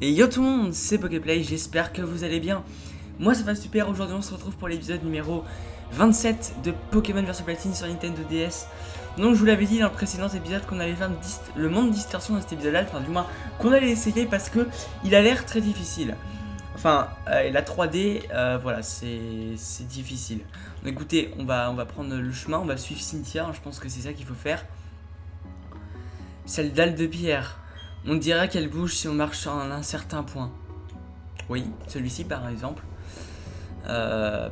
Et yo tout le monde, c'est Poképlay, j'espère que vous allez bien. Moi ça va super, aujourd'hui on se retrouve pour l'épisode numéro 27 de Pokémon vs Platine sur Nintendo DS. Donc je vous l'avais dit dans le précédent épisode qu'on allait faire le monde Distorsion dans cet épisode là, enfin du moins qu'on allait essayer parce que il a l'air très difficile. Enfin la 3D, voilà, c'est difficile. Donc écoutez, on va prendre le chemin, on va suivre Cynthia, hein, je pense que c'est ça qu'il faut faire. Cette dalle de pierre. On dirait qu'elle bouge si on marche sur un certain point. Oui, celui-ci par exemple. Oh là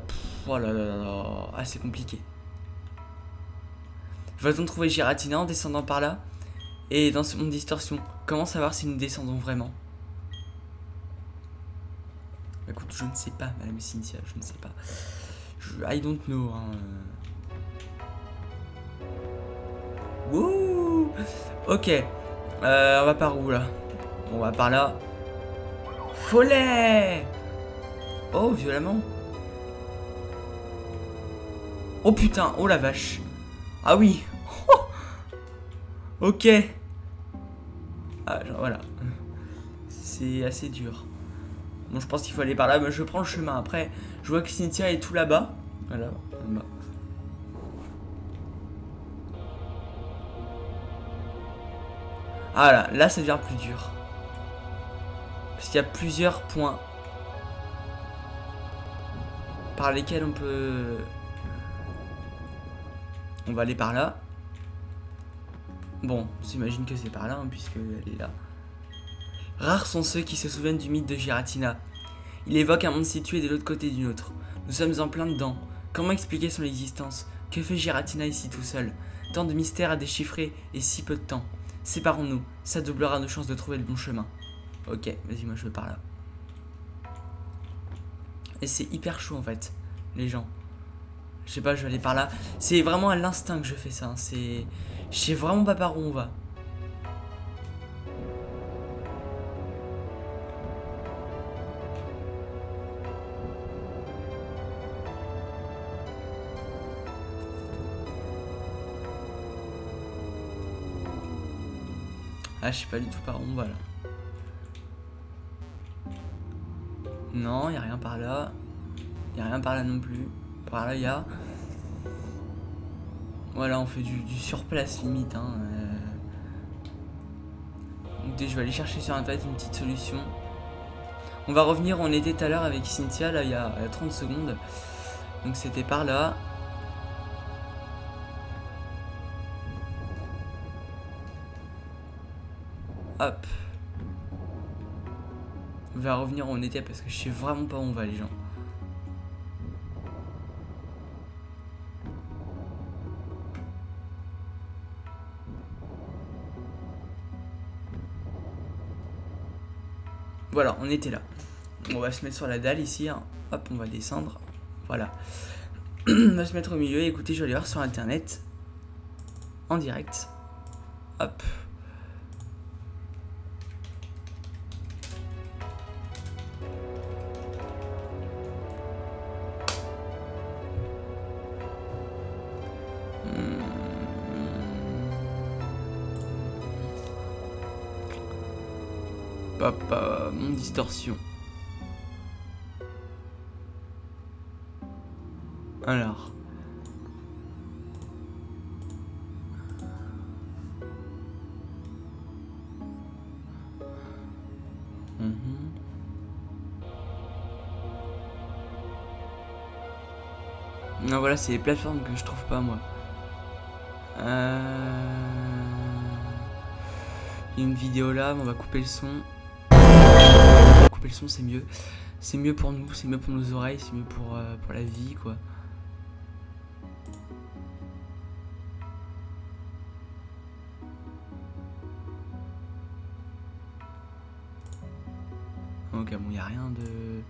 là là. Ah, c'est compliqué. Va-t-on trouver Giratina en descendant par là? Et dans ce monde distorsion, comment savoir si nous descendons vraiment? Écoute, je ne sais pas, madame Cynthia, je ne sais pas. I don't know. Hein. Wouh! Ok. On va par où là? On va par là. Follet! Oh, violemment. Oh putain, oh la vache. Ah oui. Oh ok. Ah, genre, voilà. C'est assez dur. Bon, je pense qu'il faut aller par là, mais je prends le chemin. Après, je vois que Cynthia est tout là-bas. Voilà, là-bas. Ah là, là ça devient plus dur. Parce qu'il y a plusieurs points par lesquels on peut... On va aller par là. Bon, j'imagine que c'est par là, hein, puisque elle est là. Rares sont ceux qui se souviennent du mythe de Giratina. Il évoque un monde situé de l'autre côté d'une autre. Nous sommes en plein dedans. Comment expliquer son existence? Que fait Giratina ici tout seul? Tant de mystères à déchiffrer et si peu de temps. Séparons-nous, ça doublera nos chances de trouver le bon chemin. Ok, vas-y, moi je vais par là. Et c'est hyper chaud en fait, les gens. Je sais pas, je vais aller par là. C'est vraiment à l'instinct que je fais ça, hein. C'est... Je sais vraiment pas par où on va. Ah, je sais pas du tout par où on va là. Non, y a rien par là. Y a rien par là non plus. Par là, y a. Voilà, on fait du surplace limite. Hein. Donc, je vais aller chercher sur internet une petite solution. On va revenir où on était tout à l'heure avec Cynthia, là, il y a 30 secondes. Donc, c'était par là. Hop. On va revenir où on était parce que je sais vraiment pas où on va les gens. Voilà, on était là. On va se mettre sur la dalle ici. Hein. Hop, on va descendre. Voilà. On va se mettre au milieu et écoutez, je vais aller voir sur internet. En direct. Hop. Papa, mon distorsion. Alors. Non, voilà, c'est les plateformes que je trouve pas moi. Il y a une vidéo là, mais on va couper le son. Couper le son, c'est mieux. C'est mieux pour nous, c'est mieux pour nos oreilles, c'est mieux pour la vie, quoi. Ok, bon, il n'y a rien de...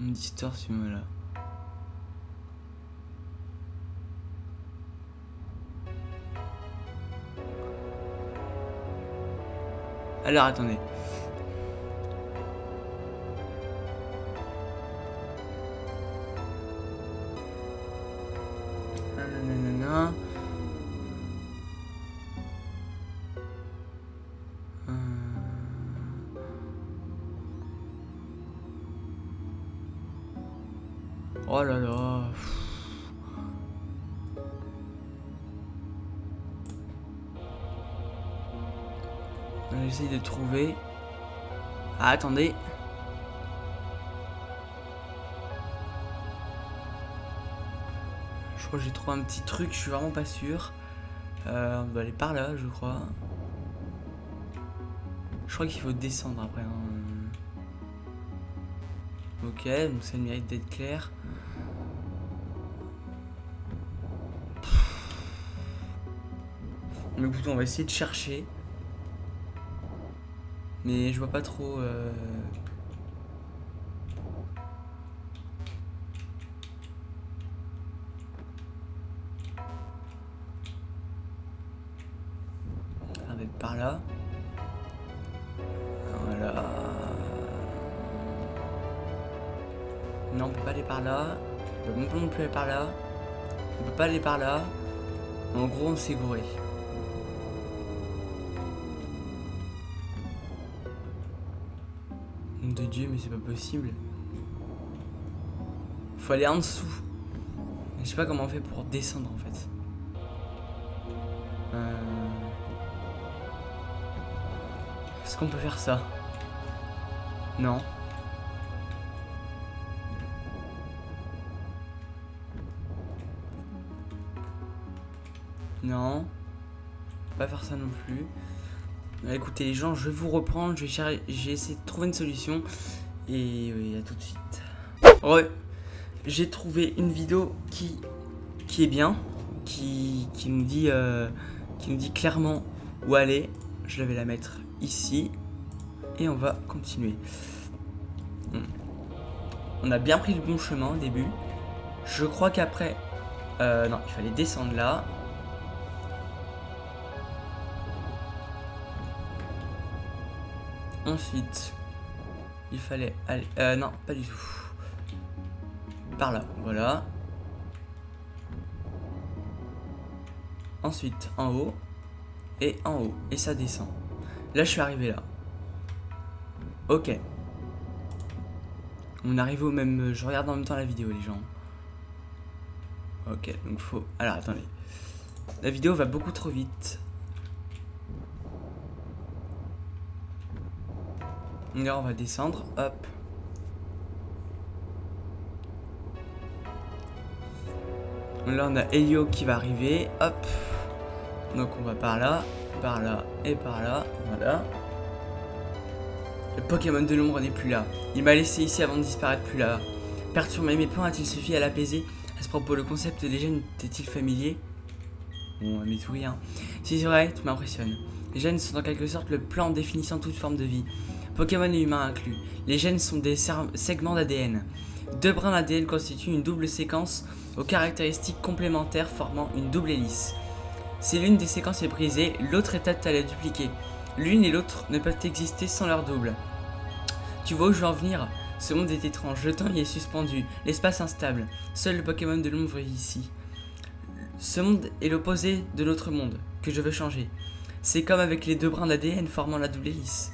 Une distorsion, là. Alors attendez. Nanana. Oh là là. J'essaie de trouver. Ah, attendez. Je crois que j'ai trouvé un petit truc, je suis vraiment pas sûr. On doit aller par là, je crois. Je crois qu'il faut descendre après. Ok, donc ça mérite d'être clair. Mais écoutez, on va essayer de chercher. Mais je vois pas trop. Ah, mais par là. Voilà. Non, on peut pas aller par là. On peut non plus aller par là. On peut pas aller par là. En gros, on s'est gouré. De Dieu, mais c'est pas possible. Faut aller en dessous. Je sais pas comment on fait pour descendre en fait. Est-ce qu'on peut faire ça? Non. Non. On peut pas faire ça non plus. Écoutez les gens, je vais vous reprendre, j'ai essayé de trouver une solution et oui, à tout de suite. Ouais, j'ai trouvé une vidéo qui est bien, qui nous dit clairement où aller. Je vais la mettre ici et on va continuer. On a bien pris le bon chemin au début. Je crois qu'après, non, il fallait descendre là. Ensuite, il fallait aller... non, pas du tout. Par là, voilà. Ensuite, en haut. Et en haut. Et ça descend. Là, je suis arrivé là. Ok. On arrive au même... Je regarde en même temps la vidéo, les gens. Ok, donc faut... Alors, attendez. La vidéo va beaucoup trop vite. Là on va descendre, hop. Là on a Elio qui va arriver, hop. Donc on va par là et par là, voilà. Le Pokémon de l'ombre n'est plus là. Il m'a laissé ici avant de disparaître plus là. Perturber mes plans a-t-il suffi à l'apaiser? À ce propos, le concept des gènes t'est-il familier? Bon, mais tout rien. Si c'est vrai, tu m'impressionnes. Les gènes sont en quelque sorte le plan définissant toute forme de vie. Pokémon et humains inclus. Les gènes sont des segments d'ADN. Deux brins d'ADN constituent une double séquence aux caractéristiques complémentaires formant une double hélice. Si l'une des séquences est brisée, l'autre est apte à la dupliquer. L'une et l'autre ne peuvent exister sans leur double. Tu vois où je veux en venir? Ce monde est étrange, le temps y est suspendu, l'espace instable. Seul le Pokémon de l'ombre vit ici. Ce monde est l'opposé de l'autre monde, que je veux changer. C'est comme avec les deux brins d'ADN formant la double hélice.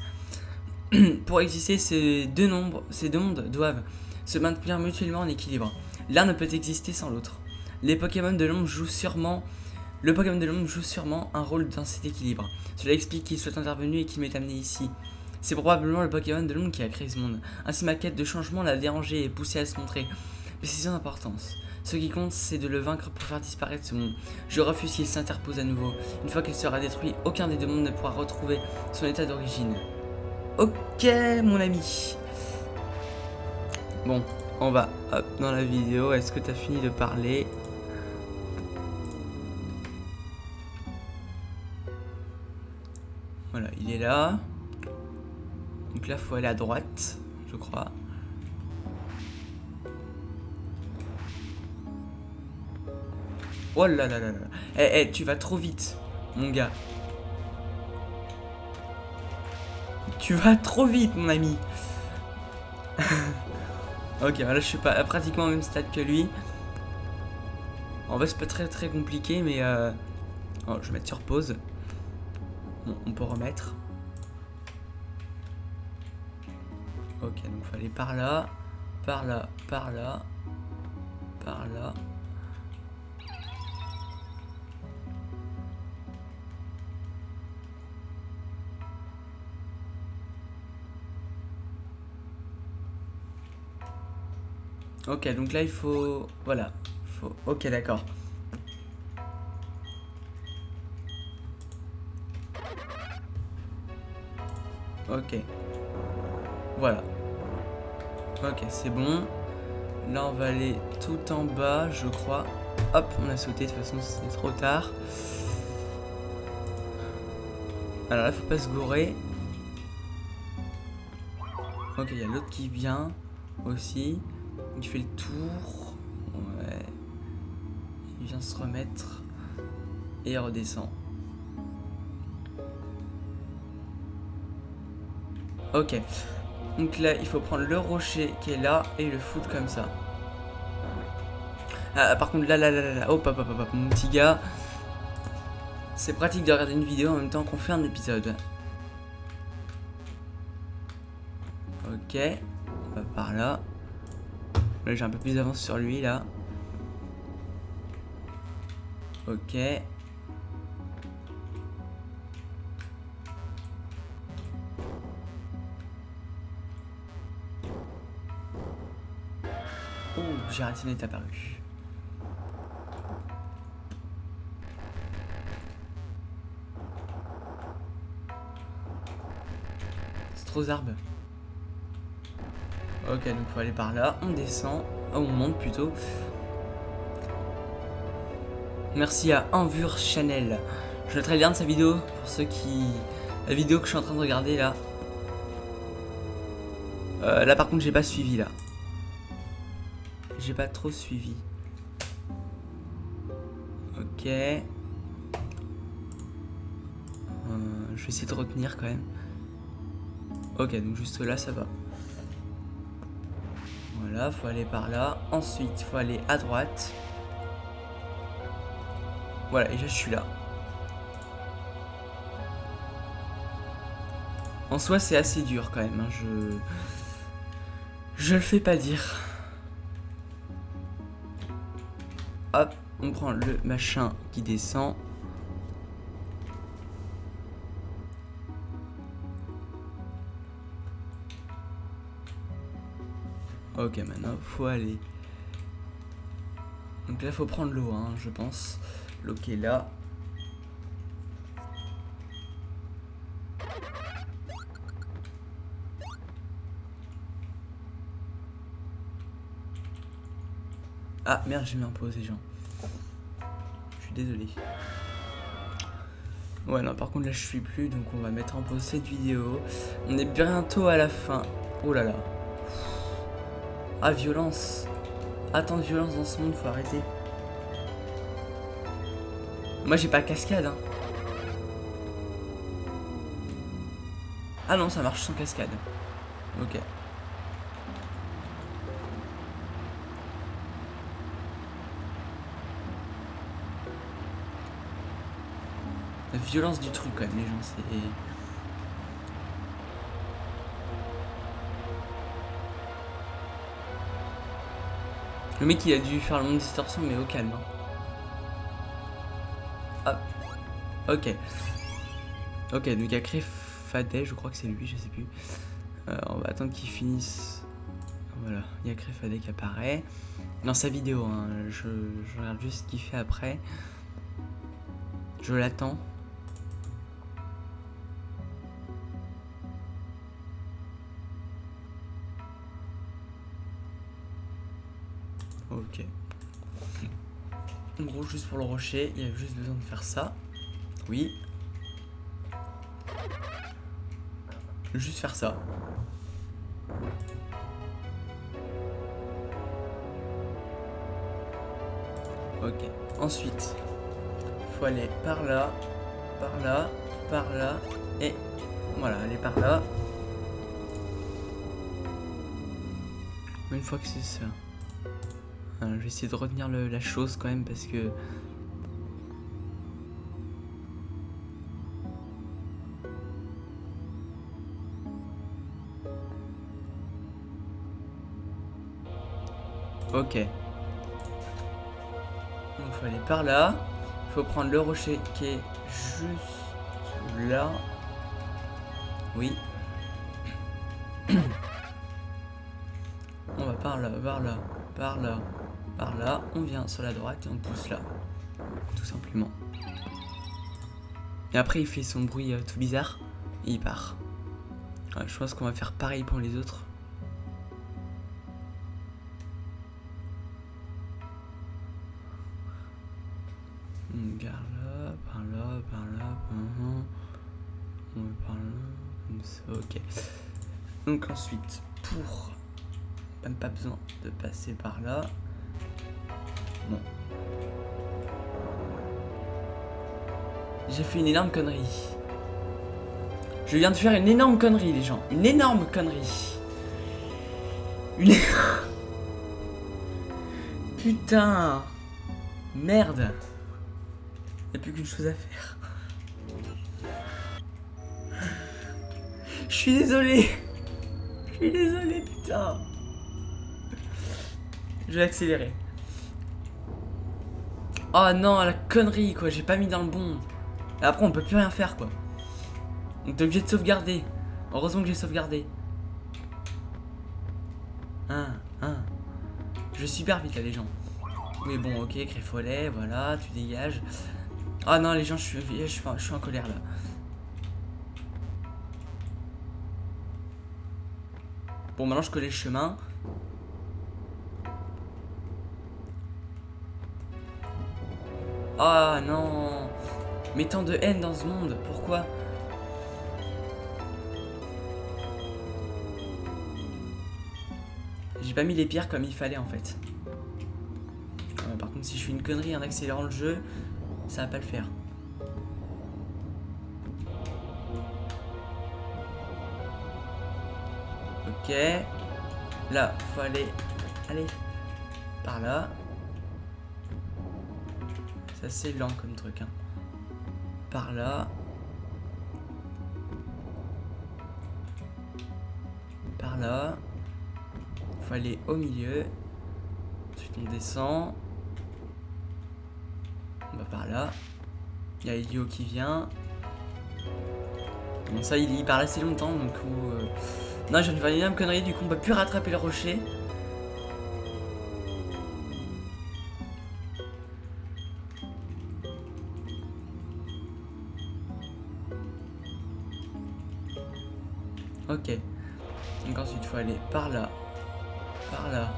Pour exister, ces deux mondes doivent se maintenir mutuellement en équilibre. L'un ne peut exister sans l'autre. Les Pokémon de l'ombre jouent sûrement... Le Pokémon de l'ombre joue sûrement un rôle dans cet équilibre. Cela explique qu'il soit intervenu et qu'il m'est amené ici. C'est probablement le Pokémon de l'ombre qui a créé ce monde. Ainsi, ma quête de changement l'a dérangé et poussé à se montrer. Mais c'est sans importance. Ce qui compte, c'est de le vaincre pour faire disparaître ce monde. Je refuse qu'il s'interpose à nouveau. Une fois qu'il sera détruit, aucun des deux mondes ne pourra retrouver son état d'origine. Ok mon ami. Bon, on va hop dans la vidéo. Est-ce que t'as fini de parler? Voilà, il est là. Donc là, faut aller à droite, je crois. Oh là là là là. Eh, tu vas trop vite, mon gars. Tu vas trop vite, mon ami. Ok, là je suis pas pratiquement au même stade que lui. En vrai, c'est pas très compliqué, mais oh, je vais mettre sur pause. Bon, on peut remettre. Ok, donc il faut aller par là, par là, par là, par là. Ok, donc là il faut... Voilà. Ok, d'accord. Ok. Voilà. Ok, c'est bon. Là, on va aller tout en bas, je crois. Hop, on a sauté. De toute façon, c'est trop tard. Alors là, faut pas se gourer. Ok, il y a l'autre qui vient aussi. Il fait le tour. Ouais. Il vient se remettre. Et il redescend. Ok. Donc là, il faut prendre le rocher qui est là et le foutre comme ça. Ah, par contre, là. Hop, hop, hop, hop, mon petit gars. C'est pratique de regarder une vidéo en même temps qu'on fait un épisode. Ok. On va par là. Là, j'ai un peu plus d'avance sur lui, là. Ok. Oh, Giratina est apparu. C'est trop arbre. Ok, donc faut aller par là, on descend, oh, on monte plutôt. Merci à Envure Channel. Je mettrai le lien de sa vidéo pour ceux qui... La vidéo que je suis en train de regarder là. Là par contre j'ai pas suivi là. J'ai pas trop suivi. Ok. Je vais essayer de retenir quand même. Ok, donc juste là ça va. Voilà, faut aller par là. Ensuite, faut aller à droite. Voilà, déjà je suis là. En soi, c'est assez dur quand même. Hein. Je le fais pas dire. Hop, on prend le machin qui descend. Ok, maintenant faut aller. Donc là faut prendre l'eau, hein, je pense. L'eau qui est là. Ah merde, j'ai mis en pause les gens. Je suis désolé. Ouais, non, par contre là je suis plus, donc on va mettre en pause cette vidéo. On est bientôt à la fin. Oh là là. Ah, violence. Ah, tant de violence dans ce monde, faut arrêter. Moi, j'ai pas cascade, hein. Ah non, ça marche sans cascade. Ok. La violence du truc, quand même, les gens, c'est... Le mec il a dû faire le monde distorsion mais au calme. Hop. Ok. Ok, donc il y a Créfadet, je crois que c'est lui, je sais plus. On va attendre qu'il finisse. Voilà, il y a Créfadet qui apparaît. Dans sa vidéo, hein. Je regarde juste ce qu'il fait après. Je l'attends. Ok. En gros, juste pour le rocher, il y avait juste besoin de faire ça. Oui. Juste faire ça. Ok. Ensuite, il faut aller par là, par là, par là, et voilà, aller par là. Une fois que c'est ça. Alors, je vais essayer de retenir la chose quand même parce que... Ok. Donc il faut aller par là. Il faut prendre le rocher qui est juste là. Oui. On va par là, par là, par là, par là. On vient sur la droite et on pousse là. Tout simplement. Et après il fait son bruit tout bizarre. Et il part. Alors, je pense qu'on va faire pareil pour les autres. Par là, par là, par là, on va par là, comme ça, ok. Donc ensuite, pour... Même pas besoin de passer par là. Bon. J'ai fait une énorme connerie. Je viens de faire une énorme connerie, les gens. Une énorme connerie. Une... Putain. Merde. Il n'y a plus qu'une chose à faire. Je suis désolé. Je suis désolé, putain. Je vais accélérer. Oh non, la connerie, quoi. J'ai pas mis dans le bon. Et après, on peut plus rien faire, quoi. On est obligé de sauvegarder. Heureusement que j'ai sauvegardé. Je vais super vite, là, les gens. Mais bon, ok, Créfolet, voilà, tu dégages. Ah non, les gens, je suis en colère là. Bon, maintenant je connais le chemin. Ah non, mais tant de haine dans ce monde, pourquoi? J'ai pas mis les pierres comme il fallait en fait. Par contre, si je fais une connerie en accélérant le jeu, ça va pas le faire. Ok. Là, faut aller. Allez. Par là. C'est assez lent comme truc, hein. Par là. Par là. Faut aller au milieu. Ensuite on descend. On va par là. Il y a Elio qui vient. Bon, ça, il parle assez longtemps, donc... Non, je viens de faire une énorme connerie, du coup, on peut plus rattraper le rocher. Ok. Donc ensuite, il faut aller par là. Par là.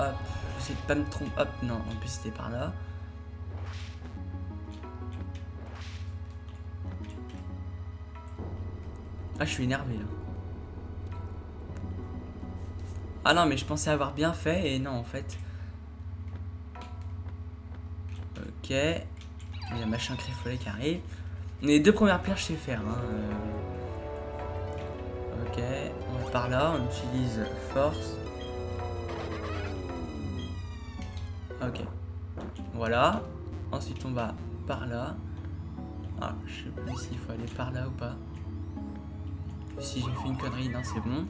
Hop. J'essaie de pas me tromper. Hop, non, en plus c'était par là. Ah, je suis énervé là. Ah non, mais je pensais avoir bien fait et non, en fait. Ok. Il y a machin Créfolet qui arrive. Les deux premières pierres, je sais faire. Hein. Ok. On va par là, on utilise force. Ok, voilà. Ensuite, on va par là. Ah, je sais plus s'il faut aller par là ou pas. Si j'ai fait une connerie, non, c'est bon.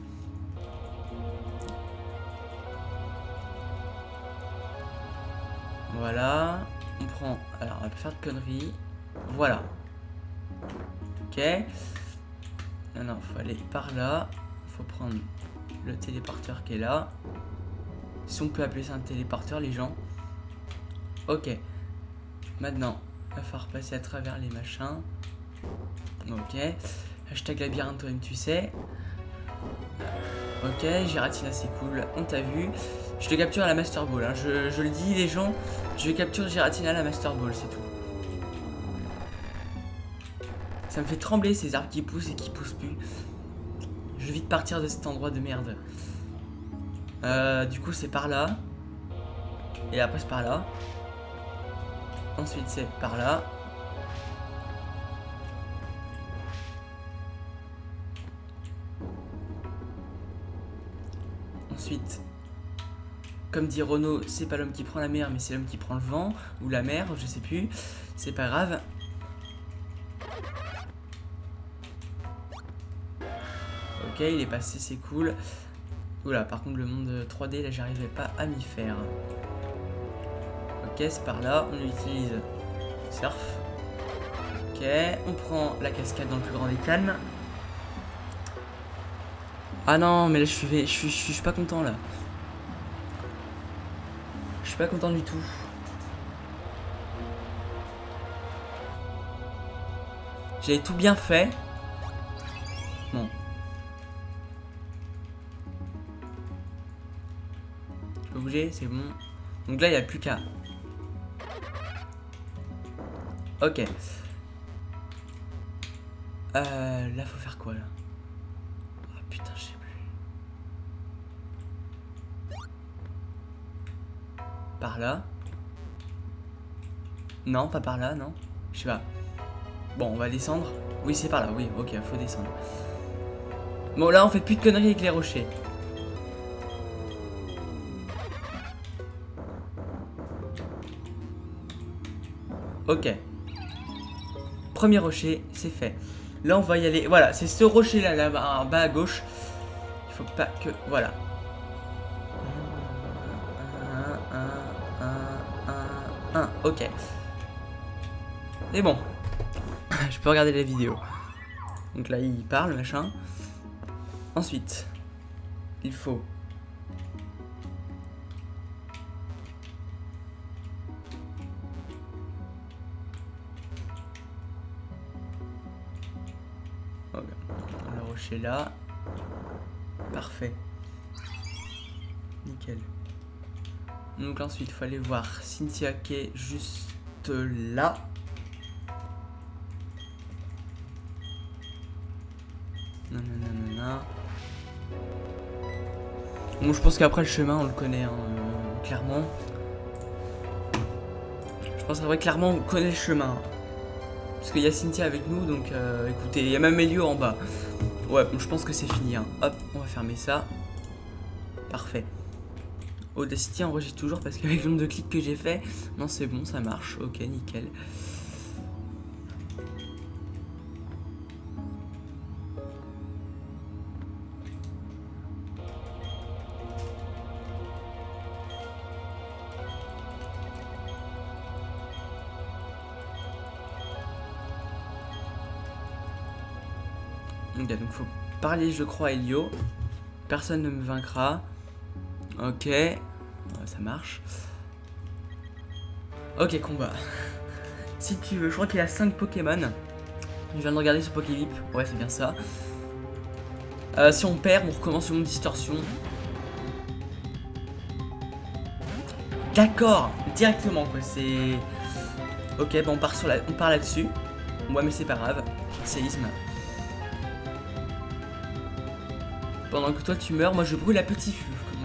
Voilà. On prend. Alors, on va pas faire de conneries. Voilà. Ok. Non, non, faut aller par là. Faut prendre le téléporteur qui est là. Si on peut appeler ça un téléporteur, les gens. Ok, maintenant, il va falloir passer à travers les machins. Ok, hashtag labyrinthe toi-même, tu sais. Ok, Giratina, c'est cool, on t'a vu. Je te capture à la Master Ball, hein. Je le dis, les gens, je capture Giratina à la Master Ball, c'est tout. Ça me fait trembler ces arbres qui poussent et qui poussent plus. Je vais vite partir de cet endroit de merde. Du coup, c'est par là. Et après, c'est par là. Ensuite, c'est par là. Ensuite, comme dit Renaud, c'est pas l'homme qui prend la mer, mais c'est l'homme qui prend le vent, ou la mer, je sais plus, c'est pas grave. Ok, il est passé, c'est cool. Oula, par contre le monde 3D, là j'arrivais pas à m'y faire. Ok, c'est par là, on utilise surf. Ok, on prend la cascade dans le plus grand des calmes. Ah non, mais là je suis pas content là. Je suis pas content du tout. J'avais tout bien fait. Bon. Je peux bouger, c'est bon. Donc là, il n'y a plus qu'à. Ok. Là, faut faire quoi là? Oh putain, je sais plus. Par là? Non, pas par là, non. Je sais pas. Bon, on va descendre. Oui, c'est par là, oui, ok, faut descendre. Bon, là, on fait plus de conneries avec les rochers. Ok. Premier rocher, c'est fait. Là, on va y aller. Voilà, c'est ce rocher-là, là-bas, en bas à gauche. Il faut pas que... Voilà. Ok. Et bon. Je peux regarder la vidéo. Donc là, il parle, machin. Ensuite, il faut... là. Parfait. Nickel. Donc ensuite, il faut aller voir Cynthia qui est juste là. Nanana. Bon, je pense qu'après le chemin, on le connaît hein, clairement. Je pense qu'après, clairement, on connaît le chemin. Parce qu'il y a Cynthia avec nous, donc écoutez, il y a même Elio en bas. Ouais, bon, je pense que c'est fini. Hein. Hop, on va fermer ça. Parfait. Audacity enregistre toujours parce qu'avec le nombre de clics que j'ai fait, non, c'est bon, ça marche. Ok, nickel. Donc faut parler je crois à Elio. Personne ne me vaincra. Ok. Ça marche. Ok, combat. Si tu veux, je crois qu'il a 5 Pokémon. Je viens de regarder sur Pokévip. Ouais, c'est bien ça. Si on perd, on recommence le monde Distorsion. D'accord. Directement quoi, c'est... Ok, bah on part là-dessus. Ouais mais c'est pas grave. Séisme. Pendant que toi tu meurs, moi je brûle à petit feu, comme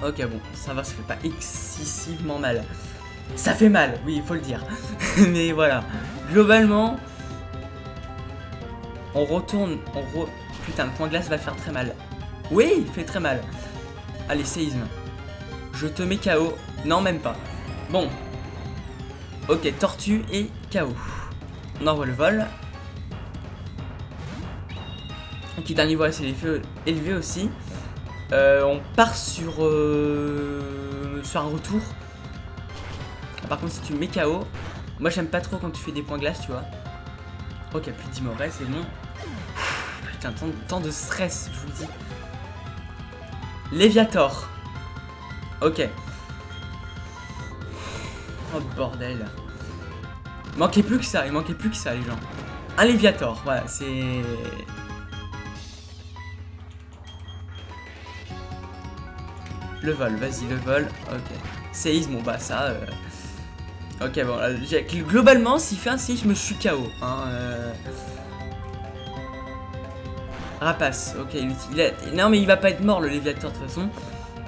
on dit. Ok, bon, ça va, ça fait pas excessivement mal. Ça fait mal, oui, il faut le dire. Mais voilà, globalement, on retourne, Putain, le point glace va faire très mal. Oui, il fait très mal. Allez, séisme. Je te mets KO. Non, même pas. Bon. Ok, tortue et KO. On envoie le vol. Qui est un niveau assez élevé aussi. On part sur un retour. Par contre, si tu mets KO, moi j'aime pas trop quand tu fais des points glace, tu vois. Ok, plus de 10 mauvais, c'est bon. Putain, tant de stress, je vous le dis. Léviator. Ok. Oh bordel. Il manquait plus que ça, les gens. Un Léviator, voilà, c'est... Le vol, vas-y, le vol, ok. Séisme, bon bah ça... Ok, bon, là, globalement, s'il fait un séisme, je suis KO. Hein, Rapace, ok, non mais il va pas être mort le Léviator de toute façon.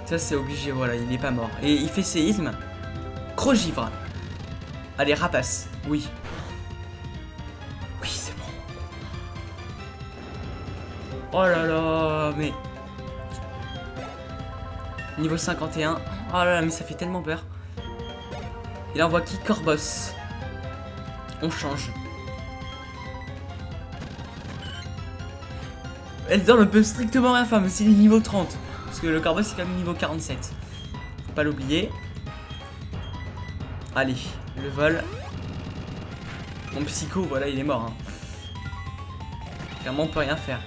Ça c'est obligé, voilà, il est pas mort. Et il fait séisme. Crogivre. Allez, rapace. Oui. Oui, c'est bon. Oh là là, mais... Niveau 51. Oh là là, mais ça fait tellement peur. Il envoie qui? Corbos. On change. Eldor ne peut strictement rien faire, mais c'est niveau 30. Parce que le Corbos c'est quand même niveau 47. Faut pas l'oublier. Allez, le vol. Mon psycho, voilà, il est mort. Clairement, on peut rien faire.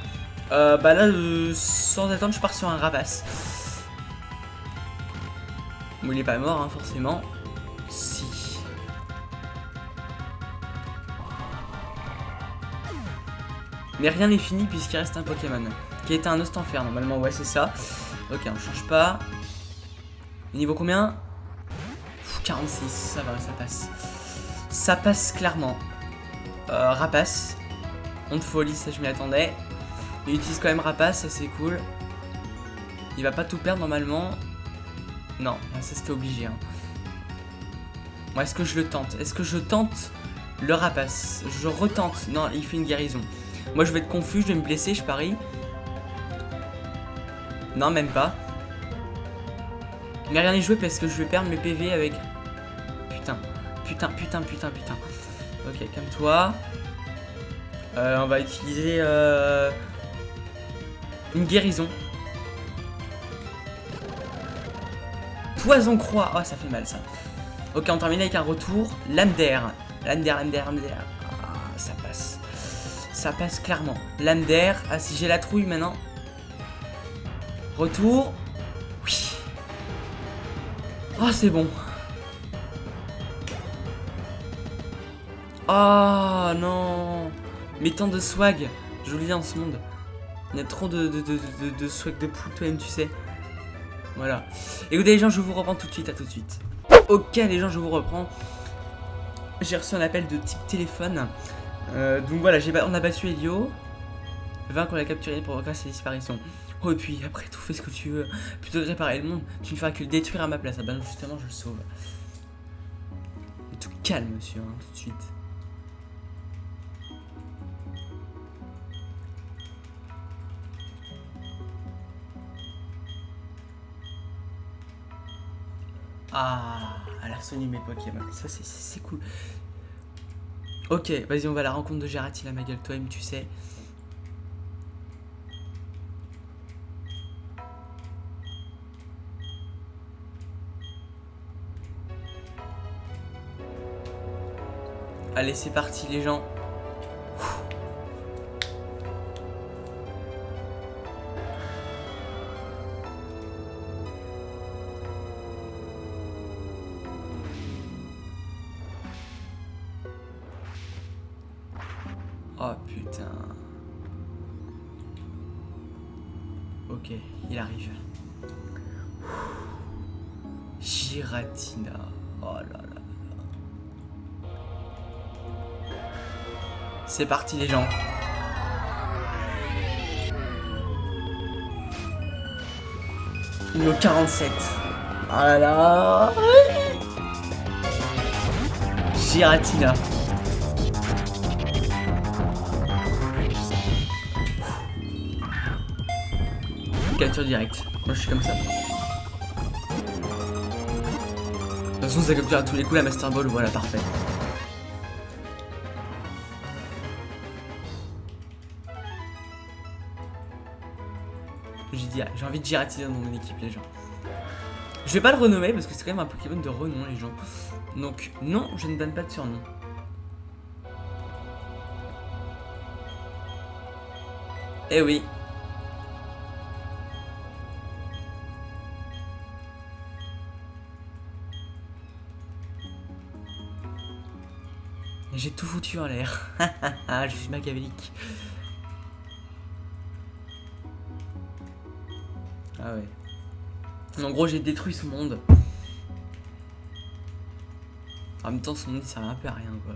Bah là, sans attendre, je pars sur un Ravas. Bon, il est pas mort, hein, forcément. Si. Mais rien n'est fini puisqu'il reste un Pokémon. Qui était un Oste-enfer, normalement, ouais, c'est ça. Ok, on change pas. Niveau combien? 46, ça va, ça passe. Ça passe clairement. Rapace. Honte folie, ça je m'y attendais. Il utilise quand même Rapace, ça c'est cool. Il va pas tout perdre normalement. Non, ça c'était obligé. Hein. Bon, est-ce que je le tente? Est-ce que je tente le Rapace? Je retente. Non, il fait une guérison. Moi je vais être confus, je vais me blesser, je parie. Non, même pas. Mais rien n'est joué parce que je vais perdre mes PV avec... Putain. Ok, comme toi. On va utiliser une guérison. Poison croix. Oh, ça fait mal ça. Ok, on termine avec un retour. Lame d'air. Lame d'air. Ah, ça passe. Ça passe clairement. Lame d'air. Ah, si j'ai la trouille maintenant. Retour. Oui. Oh, c'est bon. Oh non, mais tant de swag, je vous le dis en ce monde. Il y a trop de swag de poule toi-même, tu sais. Voilà. Et vous les gens, je vous reprends tout de suite, à tout de suite. Ok les gens, je vous reprends. J'ai reçu un appel de type téléphone. Donc voilà, on a battu Elio. 20 qu'on l'a capturé pour grâce à la disparition. Oh et puis après tout, fais ce que tu veux. Plutôt que réparer le monde, tu ne feras que le détruire à ma place. Ah bah ben, justement, je le sauve. Tout calme monsieur, hein, tout de suite. Ah, elle a soigné mes Pokémon. Ça, c'est cool. Ok, vas-y, on va à la rencontre de Giratina, ma gueule, toi-même, tu sais. Allez, c'est parti, les gens. Oh putain. Ok, il arrive. Giratina. Oh là là. C'est parti les gens. Niveau 47. Oh là là. Giratina. Capture direct. Moi je suis comme ça. De toute façon ça capture à tous les coups la Master Ball, voilà parfait. J'ai envie de Giratina dans mon équipe les gens. Je vais pas le renommer parce que c'est quand même un Pokémon de renom les gens. Donc non, je ne donne pas de surnom. Eh oui. J'ai tout foutu en l'air. Je suis machiavélique. Ah ouais. En gros, j'ai détruit ce monde. En même temps, ce monde il sert un peu à rien quoi.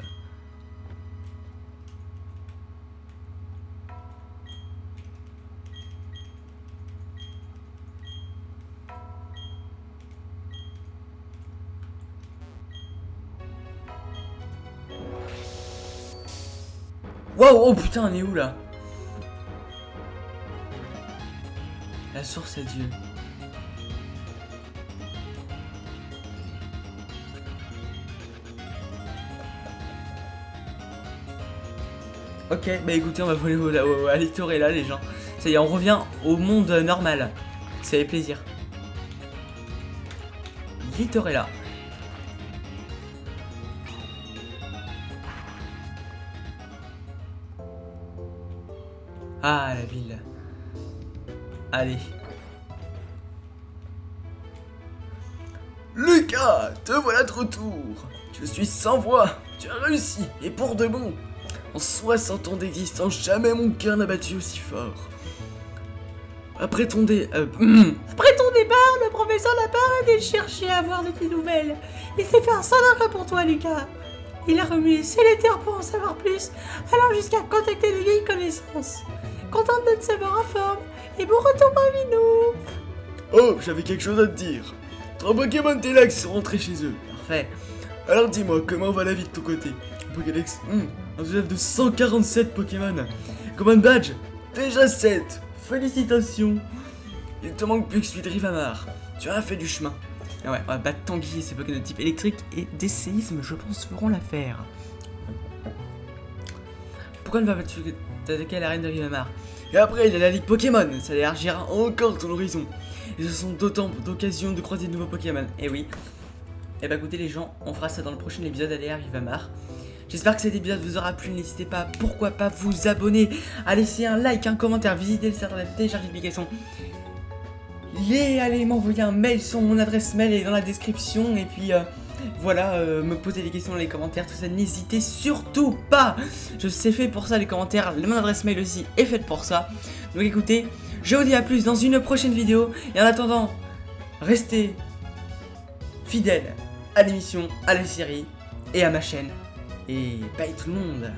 Wow, oh putain, on est où là? source à Dieu. Ok, bah écoutez, on va voler à Littorella, les gens. Ça y est, on revient au monde normal. Ça fait plaisir. Littorella. Ah, la ville. Allez. Lucas, te voilà de retour. Je suis sans voix. Tu as réussi, et pour de bon. En 60 ans d'existence, jamais mon cœur n'a battu aussi fort. Après ton départ, le professeur Lapin a été chercher à avoir de tes nouvelles. Il s'est fait un sale pour toi, Lucas. Il a remué ses terres pour en savoir plus, allant jusqu'à contacter des vieilles connaissances. Contente de te savoir en forme, et bon retour parmi nous. Oh, j'avais quelque chose à te dire. Ton Pokémon Delax sont rentrés chez eux. Parfait. Alors dis-moi, comment va la vie de ton côté? Pokédex, un total de 147 Pokémon. Common badge, déjà 7. Félicitations. Il te manque plus que celui de Rivamar. Tu as fait du chemin. Ah ouais, on va battre Tanguy et ses Pokémon de type électrique et des séismes, je pense, feront l'affaire. Pourquoi ne vas-tu t'attaquer à la reine de Rivamar? Et après, il y a la ligue Pokémon. Ça élargira encore ton horizon. Et ce sont d'autant d'occasions de croiser de nouveaux Pokémon. Et oui. Et bah écoutez, les gens, on fera ça dans le prochain épisode à la Rivamar. J'espère que cet épisode vous aura plu, n'hésitez pas, pourquoi pas, vous abonner, à laisser un like, un commentaire, visiter le site internet, télécharger l'application. Allez m'envoyer un mail sur mon adresse mail est dans la description, et puis voilà, me poser des questions dans les commentaires, tout ça, n'hésitez surtout pas. Je sais fait pour ça les commentaires, mon adresse mail aussi est faite pour ça. Donc écoutez, je vous dis à plus dans une prochaine vidéo, et en attendant, restez fidèles à l'émission, à la série, et à ma chaîne. Et bye tout le monde!